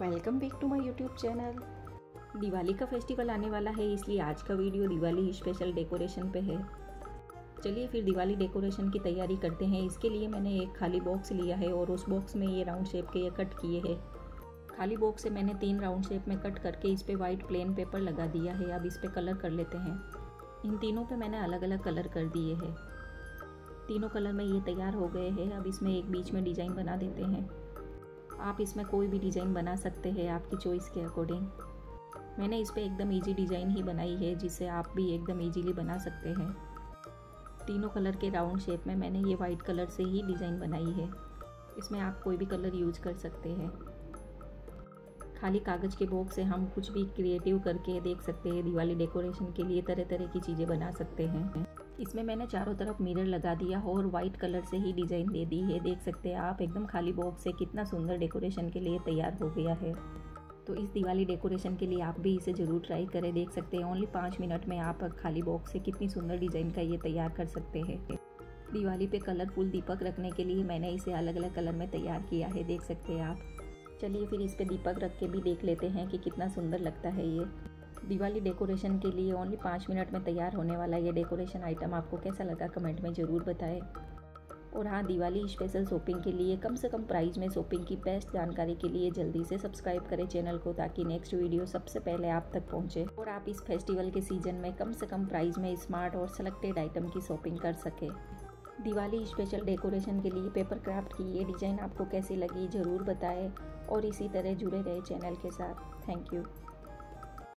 Welcome back to my YouTube channel. Diwali का festival आने वाला है, इसलिए आज का वीडियो दिवाली स्पेशल डेकोरेशन पे है। चलिए फिर दिवाली डेकोरेशन की तैयारी करते हैं। इसके लिए मैंने एक खाली बॉक्स लिया है और उस बॉक्स में ये राउंड शेप के ये कट किए हैं। खाली बॉक्स से मैंने 3 राउंड शेप में कट करके इस पर वाइट प्लेन पेपर लगा दिया है। अब इस पर कलर कर लेते हैं। इन तीनों पर मैंने अलग अलग कलर कर दिए हैं। तीनों कलर में ये तैयार हो गए हैं। अब इसमें एक बीच में डिज़ाइन बना देते हैं। आप इसमें कोई भी डिज़ाइन बना सकते हैं आपकी चॉइस के अकॉर्डिंग। मैंने इस पर एकदम इजी डिज़ाइन ही बनाई है, जिसे आप भी एकदम इजीली बना सकते हैं। तीनों कलर के राउंड शेप में मैंने ये वाइट कलर से ही डिज़ाइन बनाई है। इसमें आप कोई भी कलर यूज कर सकते हैं। खाली कागज़ के बॉक्स से हम कुछ भी क्रिएटिव करके देख सकते हैं। दिवाली डेकोरेशन के लिए तरह तरह की चीज़ें बना सकते हैं। इसमें मैंने चारों तरफ मिरर लगा दिया और वाइट कलर से ही डिज़ाइन दे दी है। देख सकते हैं आप, एकदम खाली बॉक्स से कितना सुंदर डेकोरेशन के लिए तैयार हो गया है। तो इस दिवाली डेकोरेशन के लिए आप भी इसे ज़रूर ट्राई करें। देख सकते हैं ओनली 5 मिनट में आप खाली बॉक्स से कितनी सुंदर डिज़ाइन का ये तैयार कर सकते हैं। दिवाली पे कलरफुल दीपक रखने के लिए मैंने इसे अलग अलग कलर में तैयार किया है। देख सकते हैं आप। चलिए फिर इस पर दीपक रख के भी देख लेते हैं कि कितना सुंदर लगता है। ये दिवाली डेकोरेशन के लिए ओनली 5 मिनट में तैयार होने वाला ये डेकोरेशन आइटम आपको कैसा लगा कमेंट में ज़रूर बताएं। और हाँ, दिवाली स्पेशल शॉपिंग के लिए कम से कम प्राइस में शॉपिंग की बेस्ट जानकारी के लिए जल्दी से सब्सक्राइब करें चैनल को, ताकि नेक्स्ट वीडियो सबसे पहले आप तक पहुँचे और आप इस फेस्टिवल के सीजन में कम से कम प्राइस में स्मार्ट और सेलेक्टेड आइटम की शॉपिंग कर सकें। दिवाली स्पेशल डेकोरेशन के लिए पेपर क्राफ्ट की ये डिज़ाइन आपको कैसी लगी ज़रूर बताएँ और इसी तरह जुड़े रहे चैनल के साथ। Thank you.